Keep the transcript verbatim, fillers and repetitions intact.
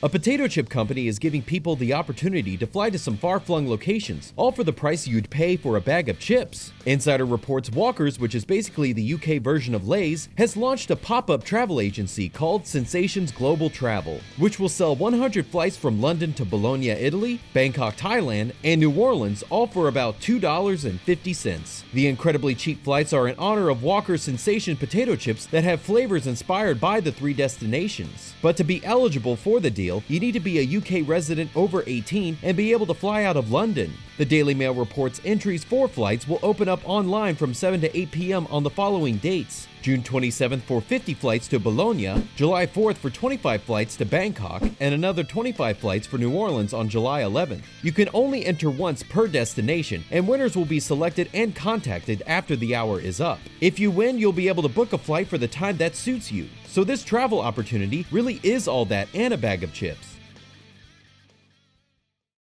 A potato chip company is giving people the opportunity to fly to some far-flung locations, all for the price you'd pay for a bag of chips. Insider reports Walker's, which is basically the U K version of Lay's, has launched a pop-up travel agency called Sensations Global Travel, which will sell one hundred flights from London to Bologna, Italy, Bangkok, Thailand, and New Orleans, all for about two dollars and fifty cents. The incredibly cheap flights are in honor of Walker's Sensation potato chips that have flavors inspired by the three destinations. But to be eligible for the deal, you need to be a U K resident over eighteen and be able to fly out of London. The Daily Mail reports entries for flights will open up online from seven to eight p m on the following dates: June twenty-seventh for fifty flights to Bologna, July fourth for twenty-five flights to Bangkok, and another twenty-five flights for New Orleans on July eleventh. You can only enter once per destination, and winners will be selected and contacted after the hour is up. If you win, you'll be able to book a flight for the time that suits you. So this travel opportunity really is all that and a bag of chips.